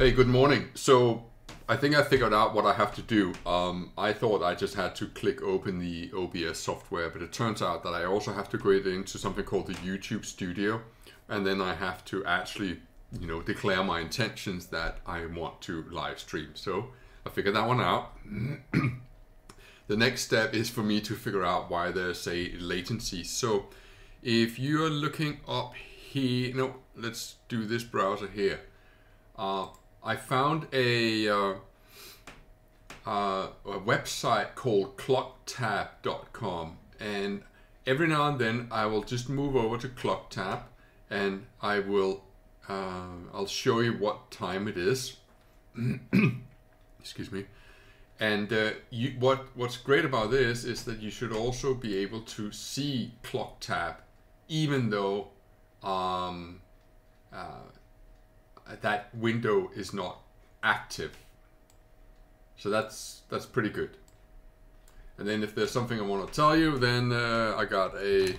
Hey, good morning. So I think I figured out what I have to do. I thought I just had to click open the OBS software, but it turns out that I also have to go into something called the YouTube Studio, and then I have to actually, you know, declare my intentions that I want to live stream. So I figured that one out. The next step is for me to figure out why there's a latency. So if you're looking up here, no, let's do this browser here. I found a website called ClockTap.com, and every now and then I will just move over to ClockTap, and I will I'll show you what time it is. Excuse me. And what's great about this is that you should also be able to see ClockTap, even though that window is not active. So that's pretty good. And then if there's something I want to tell you, then I got a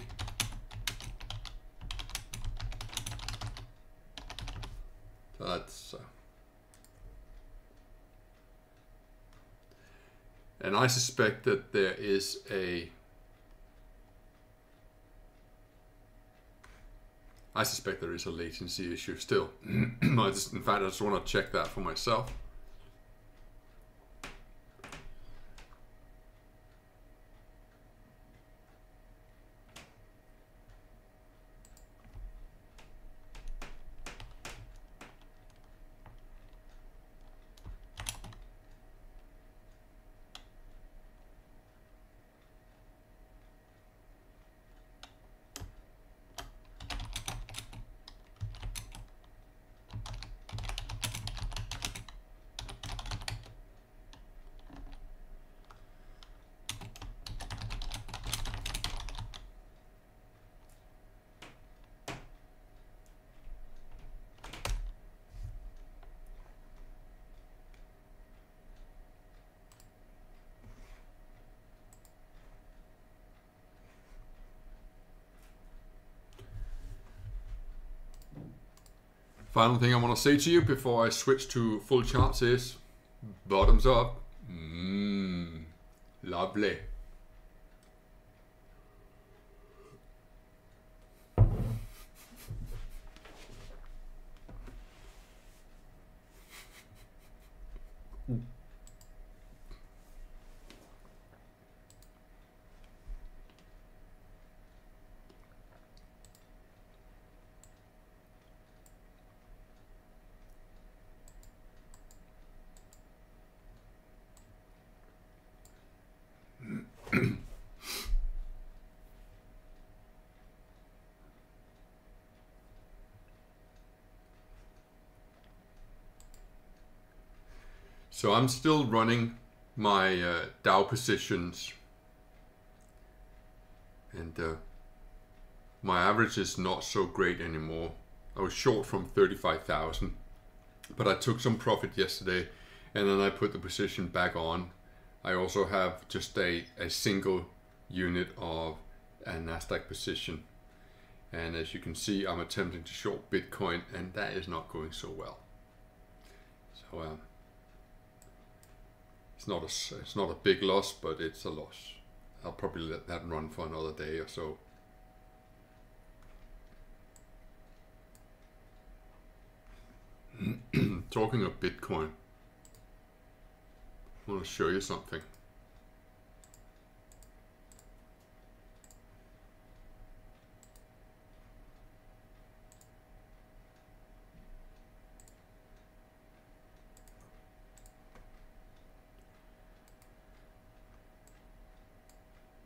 and I suspect that there is a I suspect there is a latency issue still. In fact, I just want to check that for myself. Final thing I want to say to you before I switch to full charts is bottoms up. Lovely. So I'm still running my Dow positions, and my average is not so great anymore. I was short from 35,000, but I took some profit yesterday, and then I put the position back on. I also have just a single unit of a NASDAQ position, and as you can see, I'm attempting to short Bitcoin, and that is not going so well. So It's not a big loss, but it's a loss. I'll probably let that run for another day or so. Talking of Bitcoin, I want to show you something.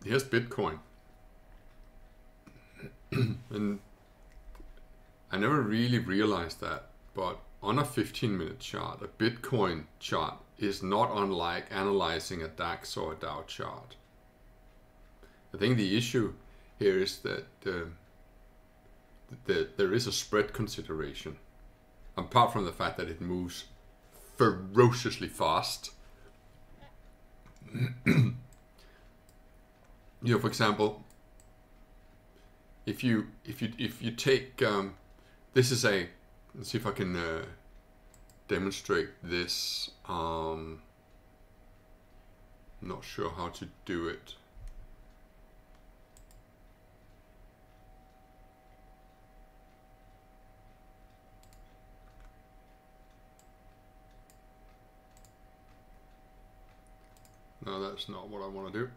Here's Bitcoin. And I never really realized that, but on a 15-minute chart, a Bitcoin chart is not unlike analyzing a DAX or a Dow chart. I think the issue here is that there is a spread consideration, apart from the fact that it moves ferociously fast. You know, for example, if you take this is a, let's see if I can demonstrate this. Not sure how to do it. No, that's not what I want to do.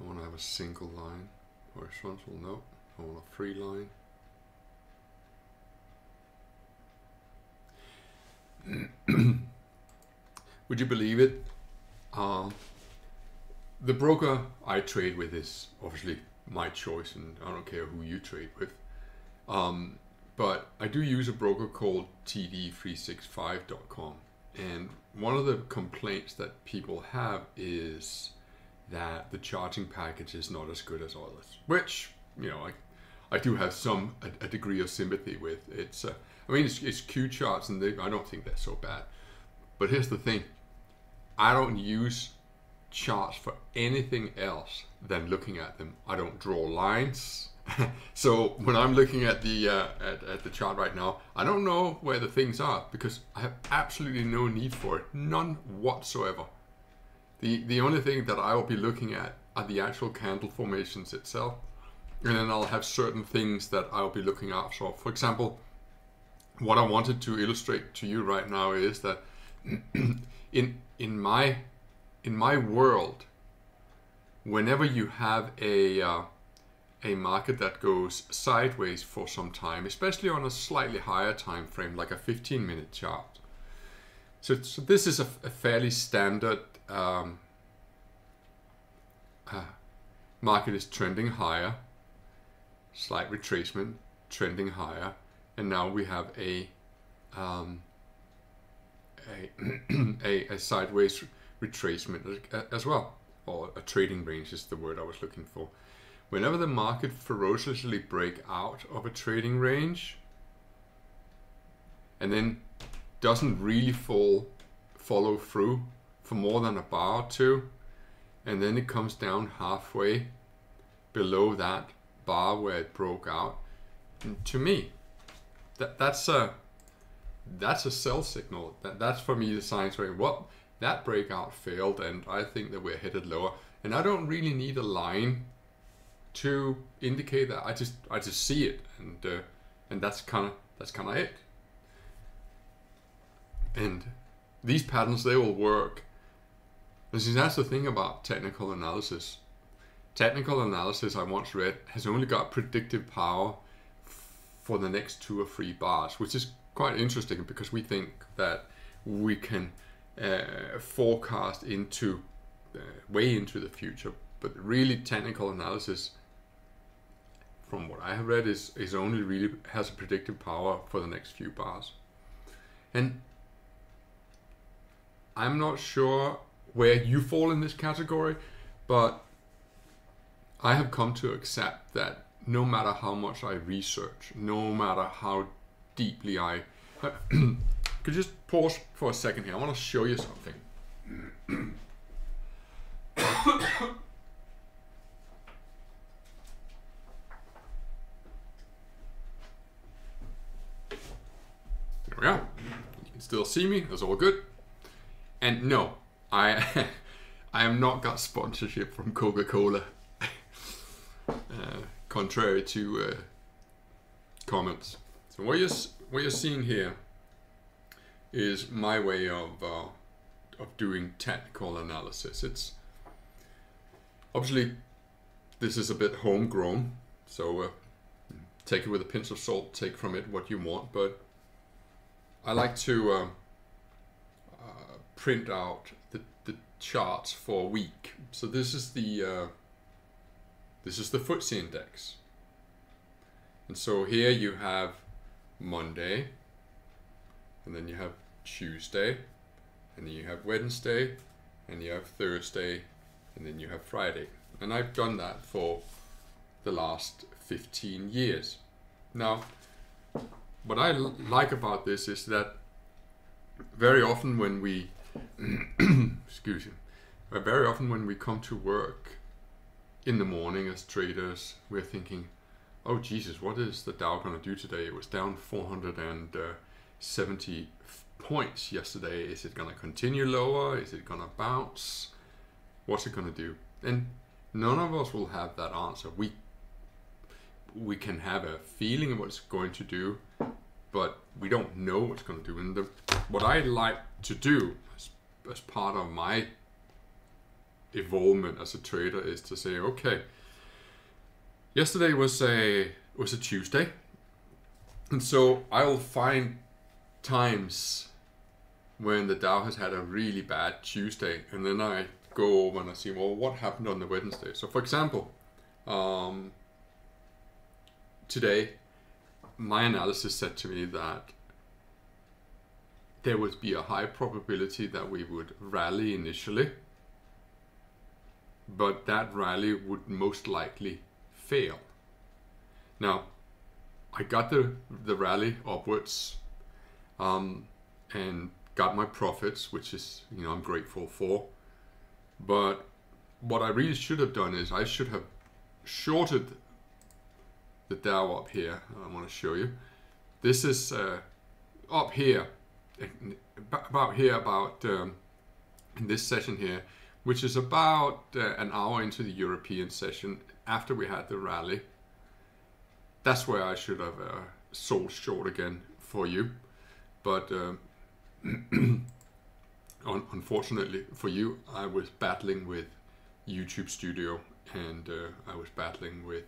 I want to have a single line, horizontal, no. I want a free line. Would you believe it? The broker I trade with is obviously my choice, and I don't care who you trade with. But I do use a broker called TD365.com. And one of the complaints that people have is that the charting package is not as good as others, which, you know, I do have some a degree of sympathy with. It's I mean, it's Q charts, and I don't think they're so bad. But here's the thing: I don't use charts for anything else than looking at them. I don't draw lines. So when I'm looking at the at the chart right now, I don't know where the things are because I have absolutely no need for it, none whatsoever. The only thing that I will be looking at are the actual candle formations itself, and then I'll have certain things that I'll be looking out. So, for example, what I wanted to illustrate to you right now is that in my world, whenever you have a market that goes sideways for some time, especially on a slightly higher time frame, like a 15-minute chart. So this is a fairly standard market is trending higher, slight retracement, trending higher, and now we have a sideways retracement as well, or a trading range is the word I was looking for. Whenever the market ferociously breaks out of a trading range and then doesn't really follow through for more than a bar or two, and then it comes down halfway below that bar where it broke out, and to me, that's a sell signal. That's for me the sign saying, well, that breakout failed, and I think that we're headed lower. And I don't really need a line to indicate that. I just see it, and that's kind of it. And these patterns, they will work. And see, that's the thing about technical analysis. Technical analysis, I once read, has only got predictive power for the next 2 or 3 bars, which is quite interesting because we think that we can forecast into way into the future, but really technical analysis, from what I have read, is only really has a predictive power for the next few bars. And I'm not sure where you fall in this category, but I have come to accept that no matter how much I research, no matter how deeply I... Could you just pause for a second here? I want to show you something. There we are. You can still see me. That's all good. And no, I have not got sponsorship from Coca-Cola, contrary to comments. So what you're seeing here is my way of doing technical analysis. It's obviously, this is a bit homegrown, so take it with a pinch of salt. Take from it what you want, but I like to print out the charts for a week. So this is the FTSE index, and so here you have Monday, and then you have Tuesday, and then you have Wednesday, and you have Thursday, and then you have Friday. And I've done that for the last 15 years. Now, what I like about this is that very often when we excuse me. Very often when we come to work in the morning as traders, we're thinking, oh Jesus, what is the Dow going to do today? It was down 470 points yesterday. Is it going to continue lower? Is it going to bounce? What's it going to do? And none of us will have that answer. We can have a feeling of what it's going to do, but we don't know what it's going to do. And what I like to do as part of my evolvement as a trader is to say, okay, yesterday was a Tuesday, and so I'll find times when the Dow has had a really bad Tuesday, and then I go over and I see, well, what happened on the Wednesday? So for example, today my analysis said to me that there would be a high probability that we would rally initially, but that rally would most likely fail. Now, I got the rally upwards and got my profits, which is, you know, I'm grateful for. But what I really should have done is I should have shorted the Dow up here. I want to show you. This is up here, about here, about in this session here, which is about an hour into the European session after we had the rally. That's where I should have sold short again for you. But unfortunately for you, I was battling with YouTube Studio, and I was battling with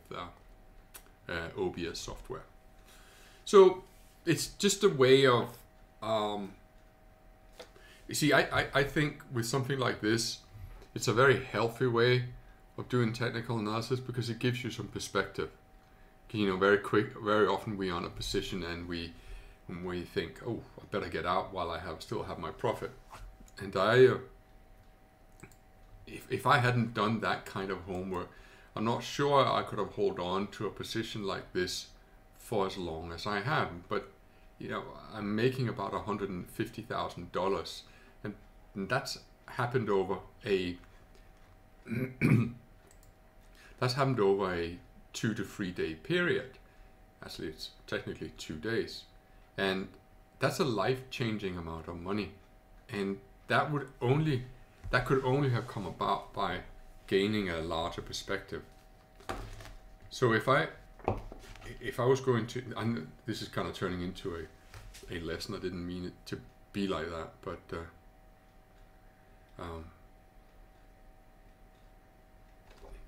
OBS software. So it's just a way of, you see, I think with something like this, it's a very healthy way of doing technical analysis because it gives you some perspective. You know, very often we are in a position and we think, oh, I better get out while I still have my profit. And I, if I hadn't done that kind of homework, I'm not sure I could have held on to a position like this for as long as I have. But you know, I'm making about $150,000, and that's happened over a that's happened over a 2 to 3 day period. Actually, it's technically 2 days, and that's a life-changing amount of money, and that could only have come about by gaining a larger perspective. So if I was going to, and this is kind of turning into a lesson, I didn't mean it to be like that, but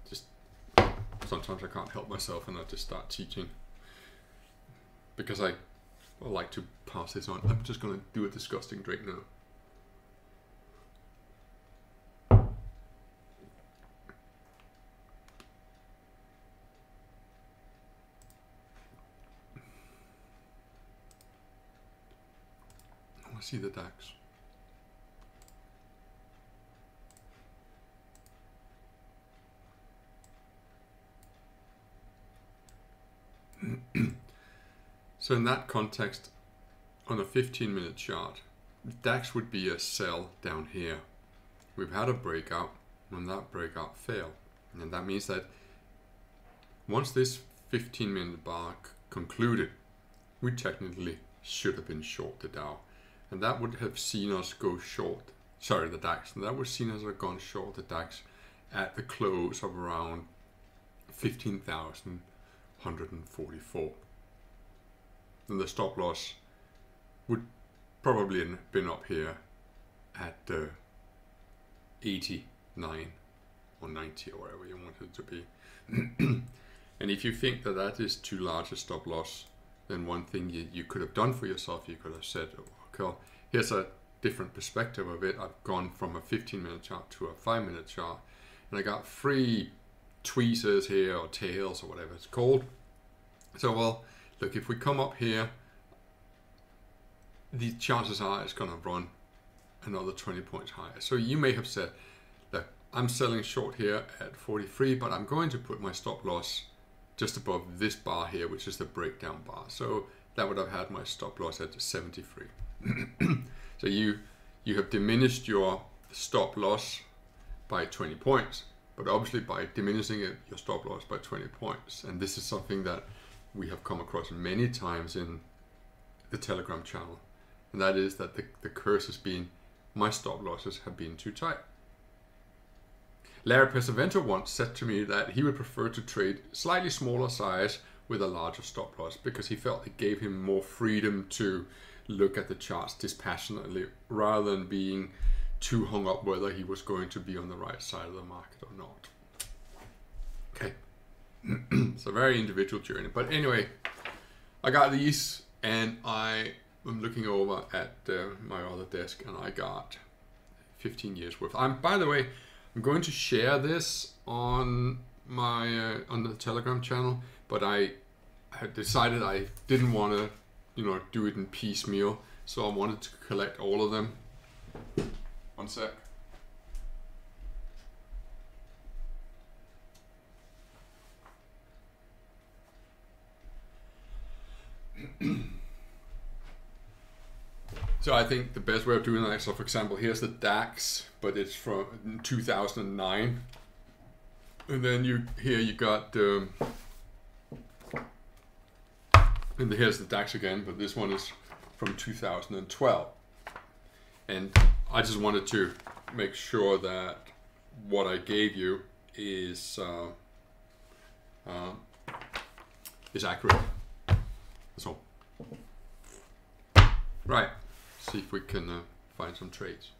just sometimes I can't help myself and I just start teaching because I like to pass this on. I'm just going to do a disgusting drink now. I see the DAX. So in that context, on a 15-minute chart, DAX would be a sell down here. We've had a breakout, and that breakout failed. And that means that once this 15-minute bar concluded, we technically should have been short the Dow. And that would have seen us go short, sorry, the DAX. And that would have seen us have gone short the DAX at the close of around 15,144. And the stop loss would probably have been up here at 89 or 90 or wherever you want it to be. And if you think that that is too large a stop loss, then one thing you could have done for yourself, you could have said, okay, well, here's a different perspective of it. I've gone from a 15-minute chart to a 5-minute chart, and I got three tweezers here or tails or whatever it's called. So, well, look, if we come up here, the chances are it's going to run another 20 points higher. So you may have said, look, I'm selling short here at 43, but I'm going to put my stop loss just above this bar here, which is the breakdown bar. So that would have had my stop loss at 73. So you have diminished your stop loss by 20 points, but obviously by diminishing it, your stop loss by 20 points. And this is something that we have come across many times in the Telegram channel, and that is that the curse has been, my stop losses have been too tight. Larry Pesavento once said to me that he would prefer to trade slightly smaller size with a larger stop loss because he felt it gave him more freedom to look at the charts dispassionately rather than being too hung up whether he was going to be on the right side of the market or not. Okay, it's a very individual journey. But anyway, I got these and I am looking over at my other desk and I got 15 years worth. By the way, I'm going to share this on my on the Telegram channel, but I had decided I didn't want to, you know, do it in piecemeal, so I wanted to collect all of them. One sec. So I think the best way of doing that, so for example, here's the DAX, but it's from 2009. And then here you got, and here's the DAX again, but this one is from 2012. And I just wanted to make sure that what I gave you is accurate. That's all. Right. See if we can find some trades.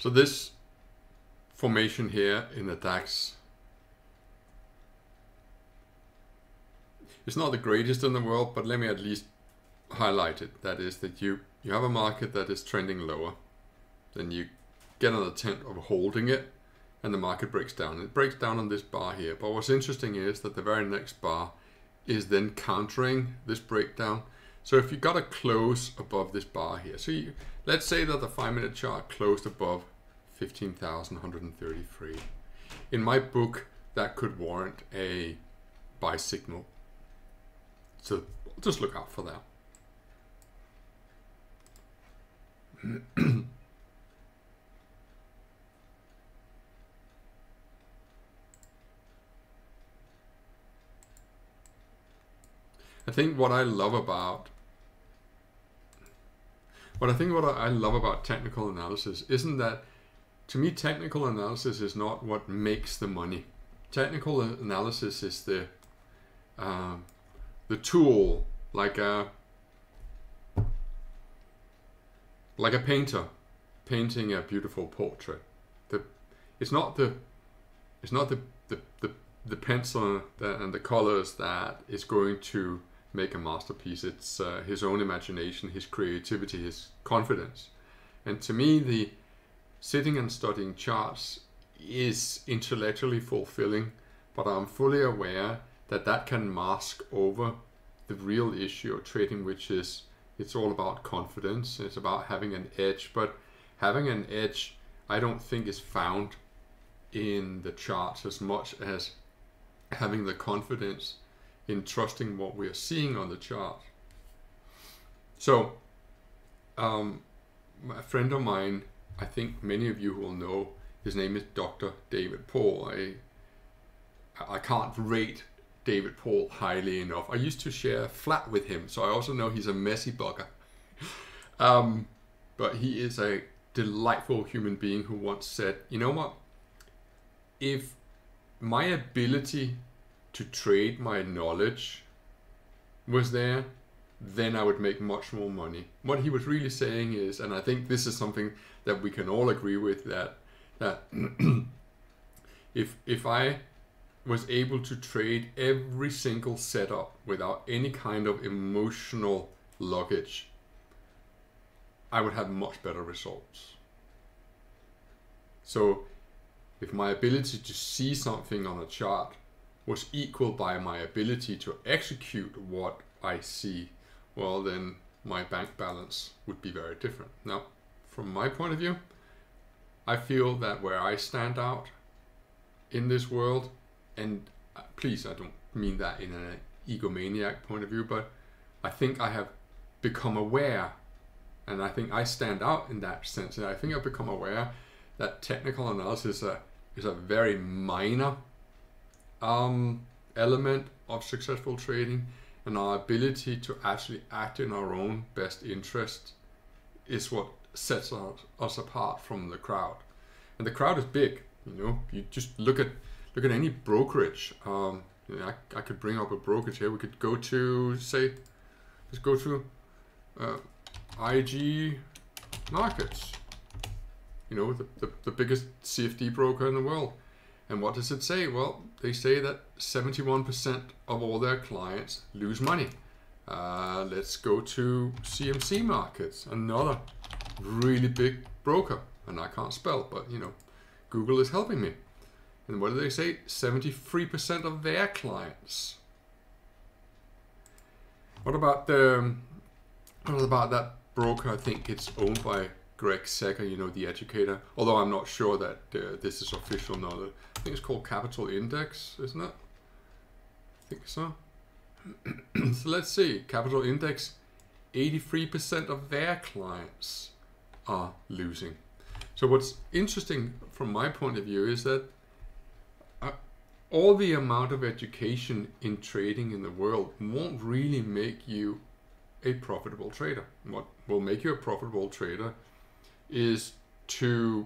So this formation here in the DAX, it's not the greatest in the world, but let me at least highlight it. That is that you have a market that is trending lower, then you get an attempt of holding it and the market breaks down. It breaks down on this bar here. But what's interesting is that the very next bar is then countering this breakdown. So if you got a close above this bar here, so let's say that the 5-minute chart closed above 15,133. In my book, that could warrant a buy signal. So just look out for that. I think what I love about technical analysis isn't that, to me, technical analysis is not what makes the money. Technical analysis is the tool, like a painter painting a beautiful portrait. It's not the pencil and the colors that is going to make a masterpiece. It's his own imagination, his creativity, his confidence. And to me, the sitting and studying charts is intellectually fulfilling, but I'm fully aware that that can mask over the real issue of trading, which is, it's all about confidence. It's about having an edge, but having an edge, I don't think is found in the charts as much as having the confidence in trusting what we are seeing on the chart. So a friend of mine, I think many of you will know, his name is Dr. David Paul. I can't rate David Paul highly enough. I used to share flat with him, so I also know he's a messy bugger. But he is a delightful human being who once said, you know what, if my ability to trade my knowledge was there, then I would make much more money. What he was really saying is, and I think this is something that we can all agree with, that if I was able to trade every single setup without any kind of emotional luggage, I would have much better results. So if my ability to see something on a chart was equal by my ability to execute what I see, well, then my bank balance would be very different. Now, from my point of view, I feel that where I stand out in this world, and please, I don't mean that in an egomaniac point of view, but I think I have become aware, and I think I stand out in that sense, and I think I've become aware that technical analysis is a very minor element of successful trading, and our ability to actually act in our own best interest is what sets us apart from the crowd. And the crowd is big, you know. You just look at any brokerage. You know, I could bring up a brokerage here. We could go to, say, let's go to IG Markets. You know, the biggest CFD broker in the world. And what does it say? Well, they say that 71% of all their clients lose money. Let's go to CMC Markets, another really big broker. And I can't spell, but you know, Google is helping me. And what do they say? 73% of their clients. What about that broker? I think it's owned by Greg Secker, you know, the educator, although I'm not sure that this is official knowledge. I think it's called Capital Index, isn't it? I think so. So let's see, Capital Index, 83% of their clients are losing. So what's interesting from my point of view is that all the amount of education in trading in the world won't really make you a profitable trader. What will make you a profitable trader is to,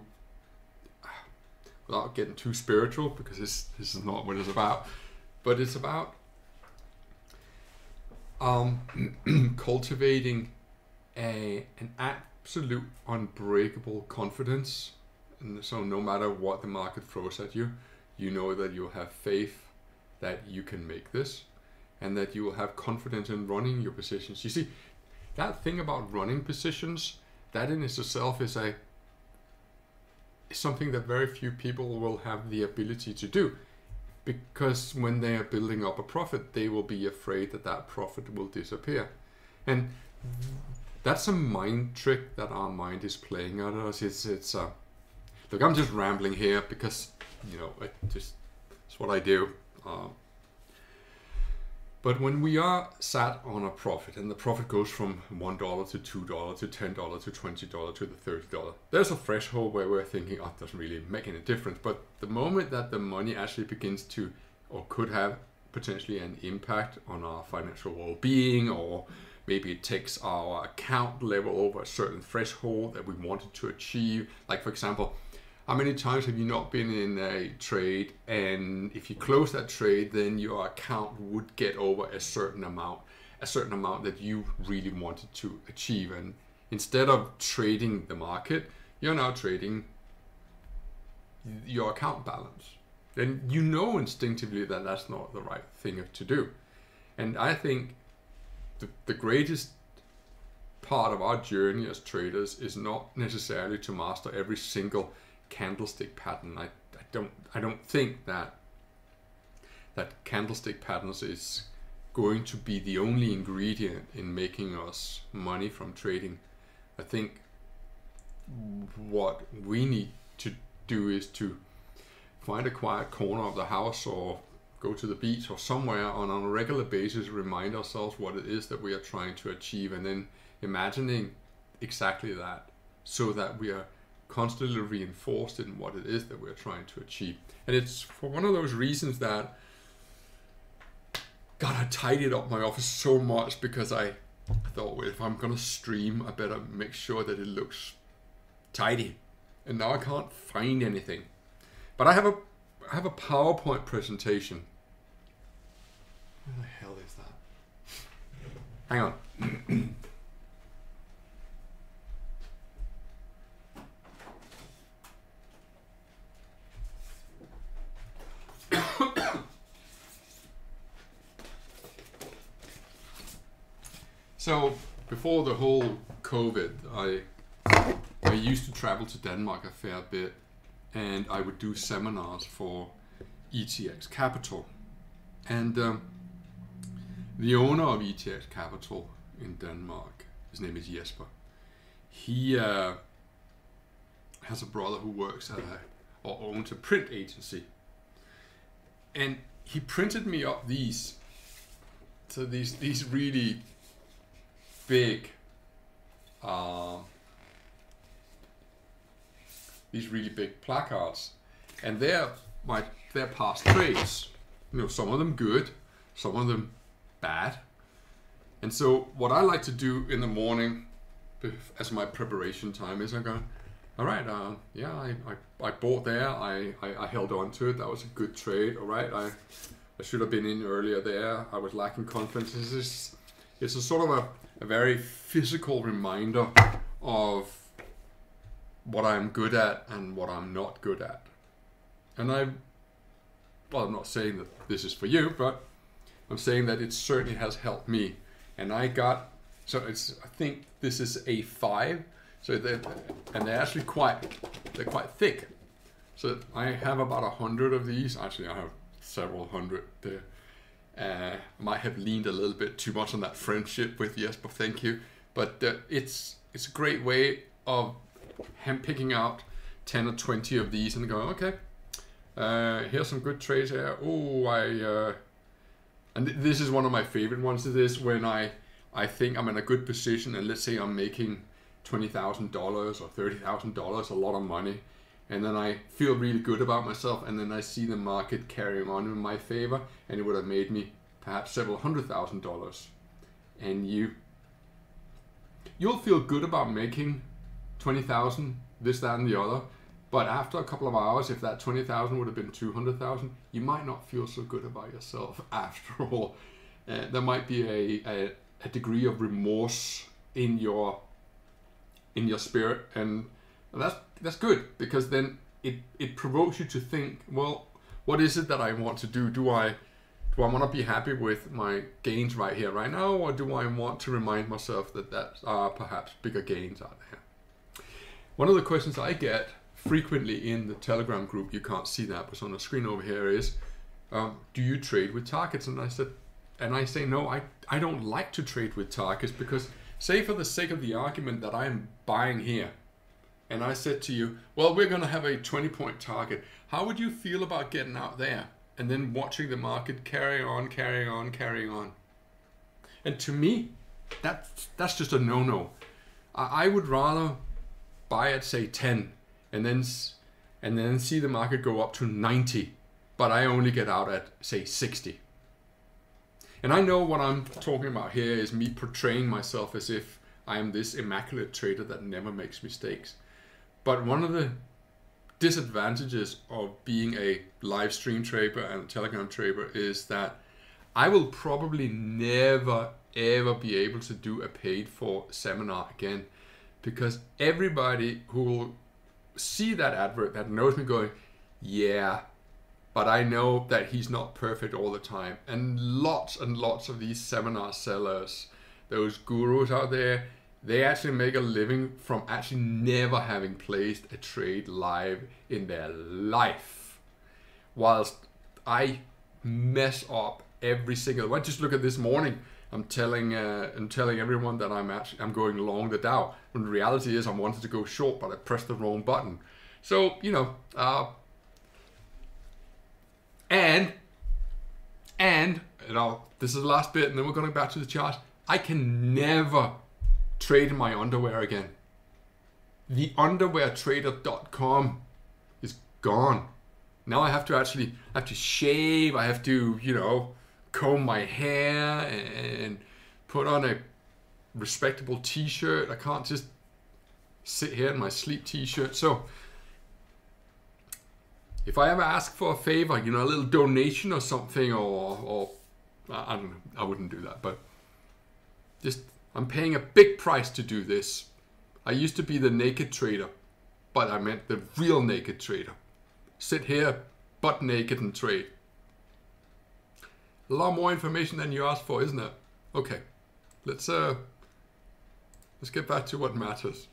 without getting too spiritual, because this is not what it's about, but it's about cultivating an absolute unbreakable confidence. And so no matter what the market throws at you, you know that you'll have faith that you can make this, and that you will have confidence in running your positions. You see, that thing about running positions, that in itself is something that very few people will have the ability to do, because when they are building up a profit, they will be afraid that that profit will disappear. And that's a mind trick that our mind is playing at us. It's look, I'm just rambling here because, you know, it's what I do. But when we are sat on a profit, and the profit goes from $1 to $2 to $10 to $20 to the $30, there's a threshold where we're thinking, oh, it doesn't really make any difference. But the moment that the money actually begins to, or could have potentially an impact on our financial well-being, or maybe it takes our account level over a certain threshold that we wanted to achieve. Like, for example, how many times have you not been in a trade, and if you close that trade, then your account would get over a certain amount that you really wanted to achieve. And instead of trading the market, you're now trading your account balance. Then you know instinctively that that's not the right thing to do. And I think the greatest part of our journey as traders is not necessarily to master every single candlestick pattern. I don't think that candlestick patterns is going to be the only ingredient in making us money from trading. I think what we need to do is to find a quiet corner of the house, or go to the beach, or somewhere on a regular basis, remind ourselves what it is that we are trying to achieve, and then imagining exactly that, so that we are constantly reinforced in what it is that we're trying to achieve. And it's for one of those reasons that, God, I tidied up my office so much, because I thought, well, if I'm gonna stream, I better make sure that it looks tidy. And now I can't find anything. But I have a PowerPoint presentation. Where the hell is that? Hang on. So before the whole COVID, I used to travel to Denmark a fair bit, and I would do seminars for ETX Capital. And the owner of ETX Capital in Denmark, his name is Jesper. He has a brother who works at or owns a print agency. And he printed me up these, so these really big, placards, and they're past trades. You know, some of them good, some of them bad. And so what I like to do in the morning as my preparation time is I go, all right, yeah, I bought there, I held on to it, that was a good trade. All right, I should have been in earlier there, I was lacking confidence. It's a sort of a very physical reminder of what I'm good at and what I'm not good at. And I'm not saying that this is for you, but I'm saying that it certainly has helped me. And I got, so it's, I think this is A5, so they're actually quite thick. So I have about 100 of these. Actually, I have several hundred there. I might have leaned a little bit too much on that friendship with Jesper, thank you. But it's a great way of him picking out 10 or 20 of these and going, okay, here's some good trades here. Oh, and this is one of my favorite ones. It is when I think I'm in a good position, and let's say I'm making $20,000 or $30,000, a lot of money. And then I feel really good about myself, and then I see the market carrying on in my favor, and it would have made me perhaps several $100,000. And you'll feel good about making 20,000, this, that, and the other. But after a couple of hours, if that 20,000 would have been 200,000, you might not feel so good about yourself after all. There might be a degree of remorse in your spirit, and that's good, because then it provokes you to think, well, what is it that I want to do? Do I want to be happy with my gains right here, right now, or do I want to remind myself that there are perhaps bigger gains out there? One of the questions I get frequently in the Telegram group, you can't see that, but it's on the screen over here, is, do you trade with targets? And I say, no, I don't like to trade with targets, because say for the sake of the argument that I am buying here, and I said to you, well, we're going to have a 20-point target. How would you feel about getting out there and then watching the market carry on? And to me, that's just a no-no. I would rather buy at, say, 10 and then see the market go up to 90, but I only get out at, say, 60. And I know what I'm talking about here is me portraying myself as if I am this immaculate trader that never makes mistakes. But one of the disadvantages of being a live stream trader and a Telegram trader is that I will probably never, ever be able to do a paid for seminar again, because everybody who will see that advert that knows me going, yeah, but I know that he's not perfect all the time. And lots of these seminar sellers, those gurus out there, they actually make a living from actually never having placed a trade live in their life. Whilst I mess up every single one. Just look at this morning. I'm telling everyone that I'm going long the Dow, when the reality is I wanted to go short, but I pressed the wrong button. So, you know, and you know, this is the last bit, and then we're going back to the chart. I can never trade in my underwear again. The underweartrader.com is gone. Now I have to actually shave. I have to, you know, comb my hair and put on a respectable t-shirt. I can't just sit here in my sleep t-shirt. So if I ever ask for a favor, you know, a little donation or something, or I don't know, I wouldn't do that, but just, I'm paying a big price to do this. I used to be the naked trader, but I meant the real naked trader. Sit here, butt naked, and trade. A lot more information than you asked for, isn't it? Okay, let's get back to what matters.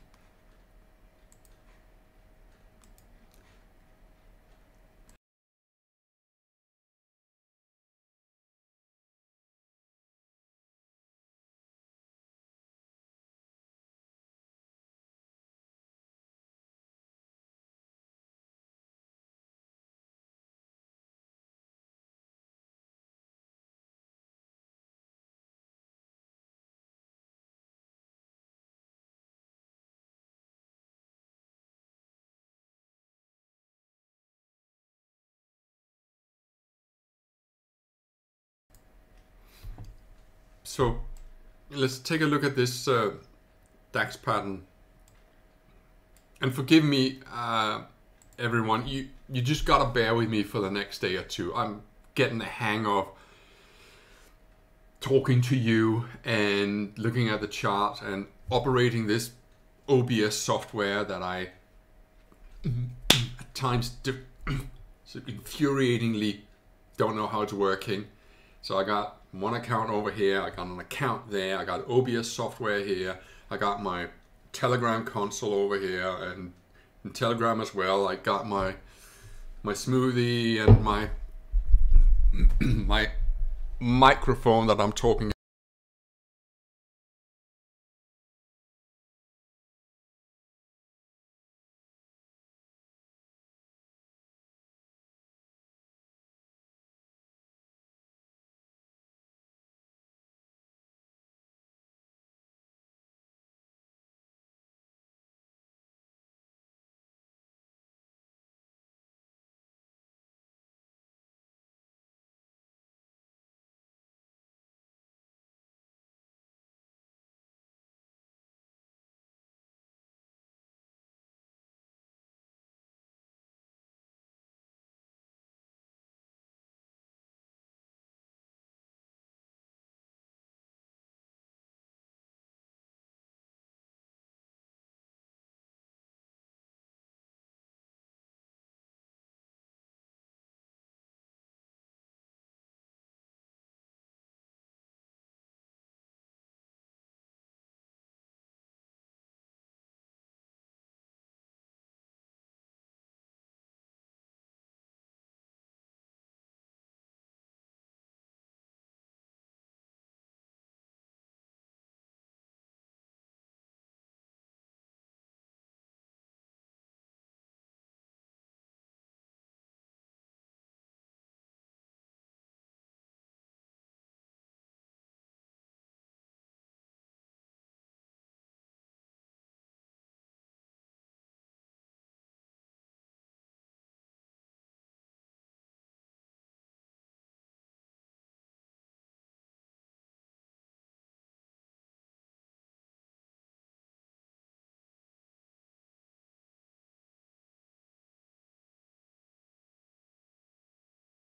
So let's take a look at this DAX pattern. And forgive me, everyone, you just gotta bear with me for the next day or two. I'm getting the hang of talking to you and looking at the chart and operating this OBS software that I at times infuriatingly don't know how it's working. So I got one account over here, I got an account there, I got OBS software here, I got my Telegram console over here, and Telegram as well. I got my smoothie and my microphone that I'm talking